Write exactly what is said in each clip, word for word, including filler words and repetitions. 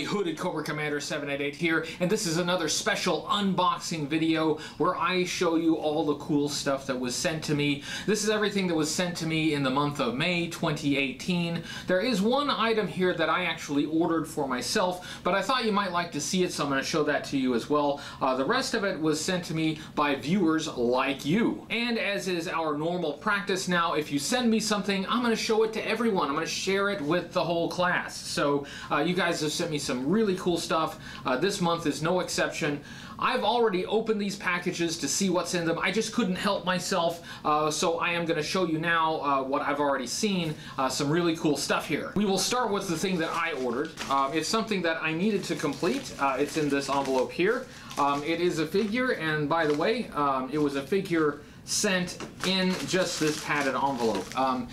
everybody, Hooded Cobra Commander seven eighty-eight here, and this is another special unboxing video where I show you all the cool stuff that was sent to me. This is everything that was sent to me in the month of May twenty eighteen. There is one item here that I actually ordered for myself, but I thought you might like to see it, so I'm going to show that to you as well. Uh, the rest of it was sent to me by viewers like you. And as is our normal practice now, if you send me something, I'm going to show it to everyone. I'm going to share it with the whole class. So uh, you guys have sent me some really cool stuff. Uh, this month is no exception. I've already opened these packages to see what's in them. I just couldn't help myself, uh, so I am going to show you now uh, what I've already seen. Uh, some really cool stuff here. We will start with the thing that I ordered. Uh, it's something that I needed to complete. Uh, it's in this envelope here. Um, it is a figure, and by the way, um, it was a figure sent in just this padded envelope. Um,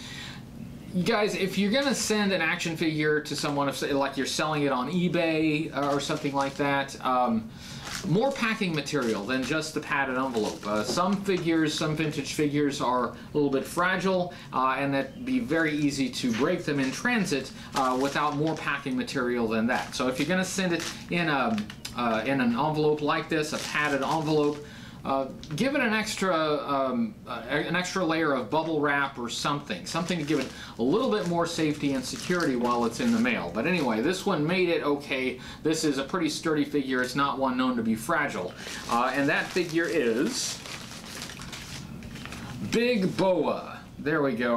You guys, if you're going to send an action figure to someone, if, like you're selling it on eBay or something like that, um, more packing material than just the padded envelope. Uh, some figures, some vintage figures are a little bit fragile, uh, and that'd be very easy to break them in transit uh, without more packing material than that. So if you're going to send it in, a, uh, in an envelope like this, a padded envelope, Uh, give it an extra, um, uh, an extra layer of bubble wrap or something, something to give it a little bit more safety and security while it's in the mail. But anyway, this one made it okay. This is a pretty sturdy figure. It's not one known to be fragile. Uh, and that figure is Big Boa. There we go.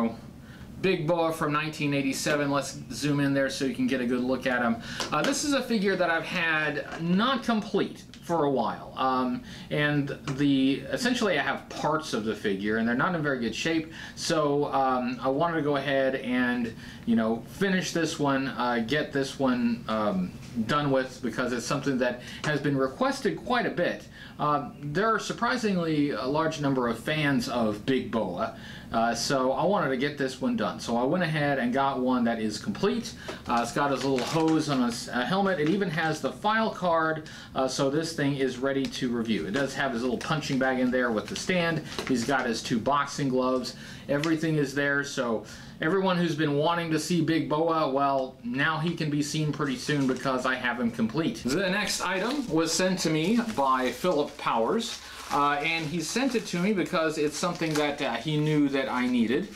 Big Boa from nineteen eighty-seven. Let's zoom in there so you can get a good look at him. Uh, this is a figure that I've had not complete for a while, um, and the essentially I have parts of the figure, and they're not in very good shape. So um, I wanted to go ahead and, you know, finish this one, uh, get this one um, done with, because it's something that has been requested quite a bit. Uh, there are surprisingly a large number of fans of Big Boa, uh, so I wanted to get this one done. So I went ahead and got one that is complete. Uh, it's got his little hose on his uh, helmet. It even has the file card, uh, so this thing is ready to review. It does have his little punching bag in there with the stand. He's got his two boxing gloves. Everything is there, so everyone who's been wanting to see Big Boa, well, now he can be seen pretty soon because I have him complete. The next item was sent to me by Philip Powers, uh, and he sent it to me because it's something that uh, he knew that I needed.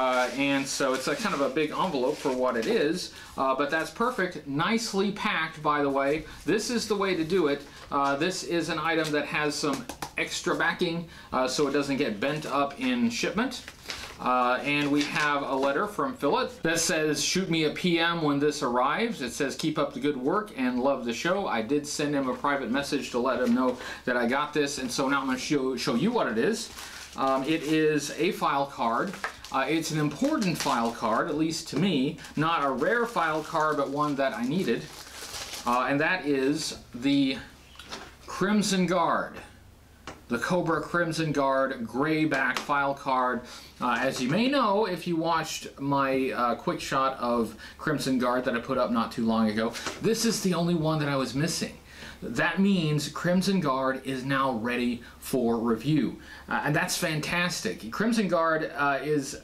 Uh, and so it's a kind of a big envelope for what it is, uh, but that's perfect. Nicely packed, by the way. This is the way to do it. Uh, this is an item that has some extra backing, uh, so it doesn't get bent up in shipment. Uh, and we have a letter from Philip that says, "Shoot me a P M when this arrives." It says, "Keep up the good work and love the show." I did send him a private message to let him know that I got this, and so now I'm going to show, show you what it is. Um, it is a file card. Uh, it's an important file card, at least to me. Not a rare file card, but one that I needed. Uh, and that is the Crimson Guard. The Cobra Crimson Guard grayback file card. Uh, as you may know, if you watched my uh, quick shot of Crimson Guard that I put up not too long ago, this is the only one that I was missing. That means Crimson Guard is now ready for review, uh, and that's fantastic. Crimson Guard uh, is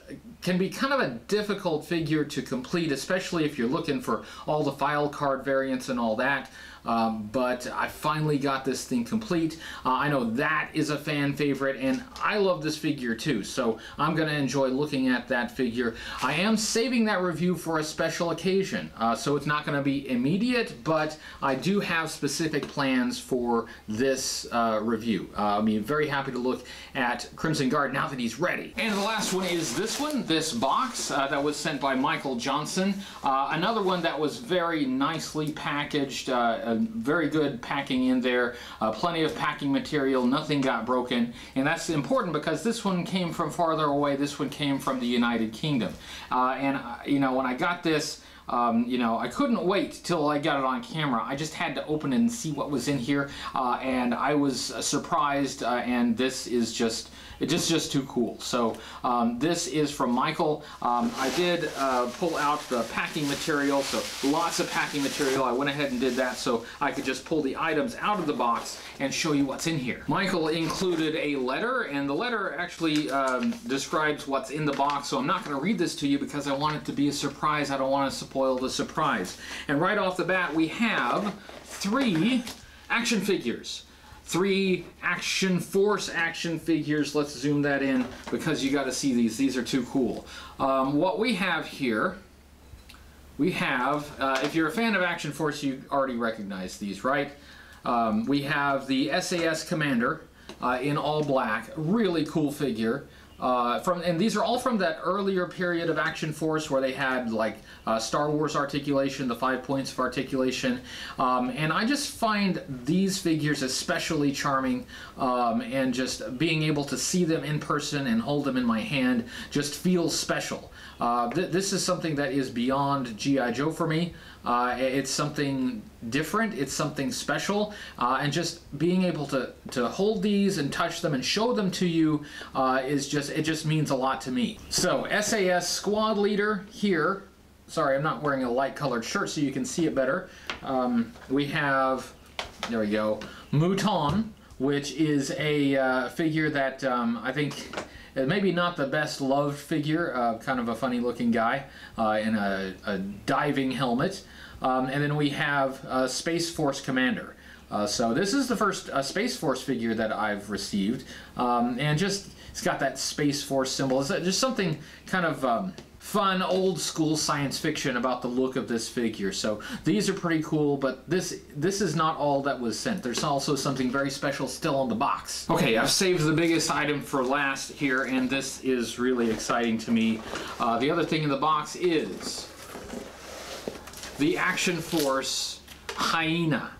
can be kind of a difficult figure to complete, especially if you're looking for all the file card variants and all that. Um, but I finally got this thing complete. Uh, I know that is a fan favorite, and I love this figure too, so I'm going to enjoy looking at that figure. I am saving that review for a special occasion, uh, so it's not going to be immediate, but I do have specific plans for this uh, review. Uh, I'll be very happy to look at Crimson Guard now that he's ready. And the last one is this one, this box uh, that was sent by Michael Johnson. Uh, another one that was very nicely packaged. Uh, very good packing in there, uh, plenty of packing material, nothing got broken, and that's important because this one came from farther away. This one came from the United Kingdom, uh, and uh, you know, when I got this, Um, you know, I couldn't wait till I got it on camera. I just had to open it and see what was in here, uh, and I was uh, surprised, uh, and this is just, it's just, just too cool. So um, this is from Michael. Um, I did uh, pull out the packing material, so lots of packing material. I went ahead and did that so I could just pull the items out of the box and show you what's in here. Michael included a letter, and the letter actually um, describes what's in the box, so I'm not going to read this to you because I want it to be a surprise. I don't want to support spoil the surprise. And right off the bat, we have three action figures. Three Action Force action figures. Let's zoom that in because you got to see these. These are too cool. Um, what we have here, we have, uh, if you're a fan of Action Force, you already recognize these, right? Um, we have the S A S Commander uh, in all black. Really cool figure. Uh, from and these are all from that earlier period of Action Force where they had like uh, Star Wars articulation, the five points of articulation, um, and I just find these figures especially charming, um, and just being able to see them in person and hold them in my hand just feels special. Uh, th this is something that is beyond G I Joe for me. Uh, it's something different, it's something special, uh, and just being able to, to hold these and touch them and show them to you uh, is just, it just means a lot to me. So S A S squad leader here, sorry I'm not wearing a light colored shirt so you can see it better. Um, we have, there we go, Mouton, which is a uh, figure that um, I think maybe not the best loved figure, uh, kind of a funny looking guy uh, in a, a diving helmet. Um, and then we have uh, Space Force Commander. Uh, so this is the first uh, Space Force figure that I've received. Um, and just, it's got that Space Force symbol. It's just something kind of um, fun, old school science fiction about the look of this figure. So these are pretty cool, but this this is not all that was sent. There's also something very special still on the box. Okay, I've saved the biggest item for last here, and this is really exciting to me. Uh, the other thing in the box is the Action Force Hyena.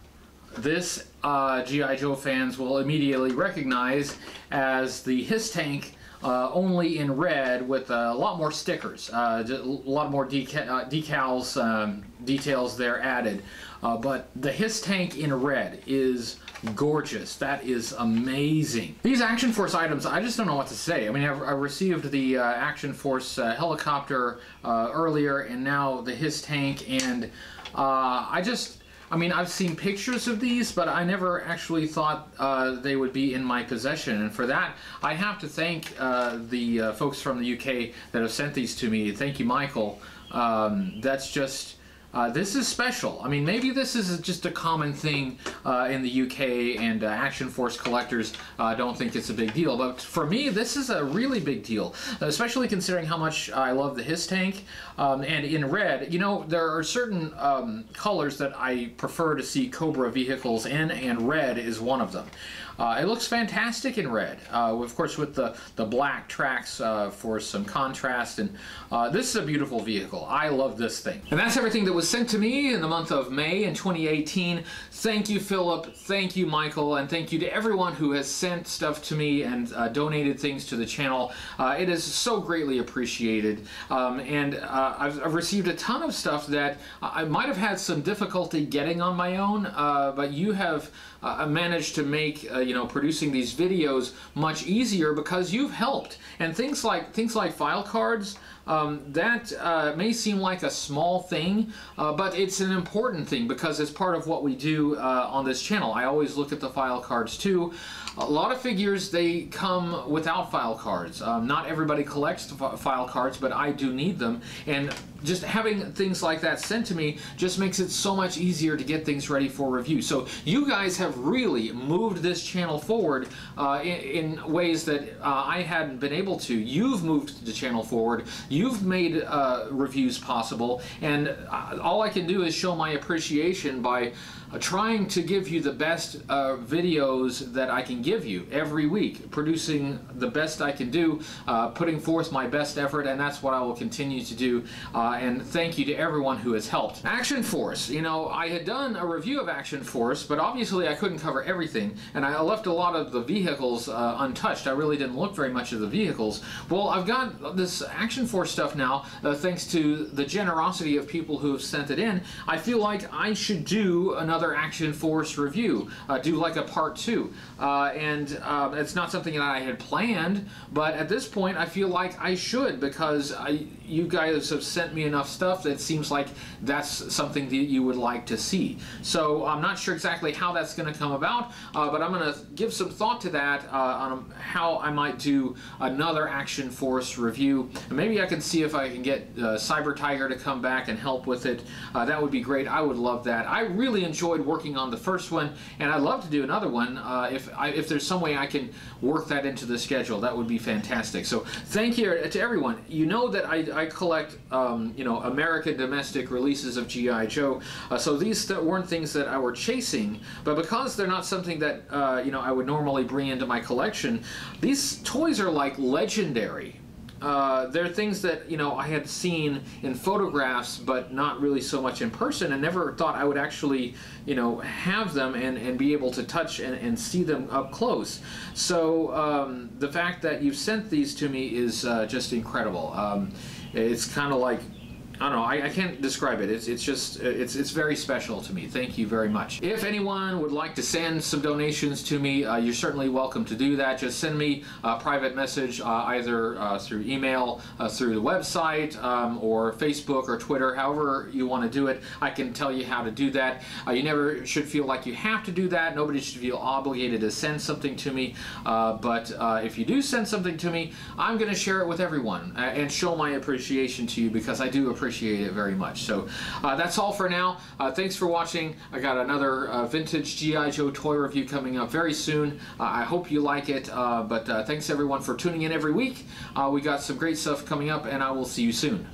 This uh, G I Joe fans will immediately recognize as the Hiss Tank, uh, only in red with a lot more stickers, uh, a lot more deca uh, decals, um, details there added. Uh, but the Hiss Tank in red is gorgeous. That is amazing. These Action Force items, I just don't know what to say. I mean, I've, I received the uh, Action Force uh, helicopter uh, earlier, and now the Hiss Tank, and uh, I just, I mean, I've seen pictures of these, but I never actually thought uh, they would be in my possession. And for that, I have to thank uh, the uh, folks from the U K that have sent these to me. Thank you, Michael. Um, that's just, uh, this is special. I mean, maybe this is just a common thing uh, in the U K, and uh, Action Force collectors uh, don't think it's a big deal. But for me, this is a really big deal, especially considering how much I love the Hiss Tank. Um, and in red, you know, there are certain um, colors that I prefer to see Cobra vehicles in, and red is one of them. Uh, it looks fantastic in red, uh, of course with the, the black tracks uh, for some contrast, and uh, this is a beautiful vehicle. I love this thing. And that's everything that was sent to me in the month of May in twenty eighteen. Thank you, Philip, thank you, Michael, and thank you to everyone who has sent stuff to me and uh, donated things to the channel. Uh, it is so greatly appreciated, um, and uh, I've, I've received a ton of stuff that I might have had some difficulty getting on my own, uh, but you have uh, managed to make uh, you know, producing these videos much easier because you've helped. And things like things like file cards, um, that uh, may seem like a small thing, uh, but it's an important thing because it's part of what we do uh, on this channel. I always look at the file cards too. A lot of figures, they come without file cards. Um, not everybody collects file cards, but I do need them. And just having things like that sent to me just makes it so much easier to get things ready for review. So you guys have really moved this channel forward uh, in, in ways that uh, I hadn't been able to. You've moved the channel forward. You've made uh, reviews possible, and uh, all I can do is show my appreciation by uh, trying to give you the best uh, videos that I can give you every week, producing the best I can do, uh, putting forth my best effort, and that's what I will continue to do. Uh, and thank you to everyone who has helped. Action Force, you know, I had done a review of Action Force, but obviously I couldn't cover everything, and I left a lot of the vehicles uh, untouched. I really didn't look very much at the vehicles. Well, I've got this Action Force stuff now, uh, thanks to the generosity of people who have sent it in. I feel like I should do another another Action Force review, uh, do like a part two. Uh, and uh, it's not something that I had planned, but at this point I feel like I should, because I, you guys have sent me enough stuff that it seems like that's something that you would like to see. So I'm not sure exactly how that's going to come about, uh, but I'm going to give some thought to that uh, on how I might do another Action Force review. And maybe I can see if I can get uh, Cyber Tiger to come back and help with it. Uh, that would be great. I would love that. I really enjoyed working on the first one, and I'd love to do another one uh, if, I, if there's some way I can work that into the schedule. That would be fantastic. So thank you to everyone. You know that I, I collect um, you know, American domestic releases of G I Joe, uh, so these th weren't things that I were chasing, but because they're not something that uh, you know, I would normally bring into my collection, these toys are like legendary. Uh, they're things that, you know, I had seen in photographs, but not really so much in person, and never thought I would actually, you know, have them and, and be able to touch and, and see them up close. So um, the fact that you've sent these to me is uh, just incredible. Um, it's kind of like, I don't know, I, I can't describe it. It's, it's just, it's, it's very special to me. Thank you very much. If anyone would like to send some donations to me, uh, you're certainly welcome to do that. Just send me a private message, uh, either uh, through email, uh, through the website, um, or Facebook or Twitter, however you want to do it. I can tell you how to do that. Uh, you never should feel like you have to do that. Nobody should feel obligated to send something to me. Uh, but uh, if you do send something to me, I'm going to share it with everyone uh, and show my appreciation to you, because I do appreciate Appreciate it very much. So uh, that's all for now. Uh, thanks for watching. I got another uh, vintage G I Joe toy review coming up very soon. Uh, I hope you like it, uh, but uh, thanks everyone for tuning in every week. Uh, we got some great stuff coming up, and I will see you soon.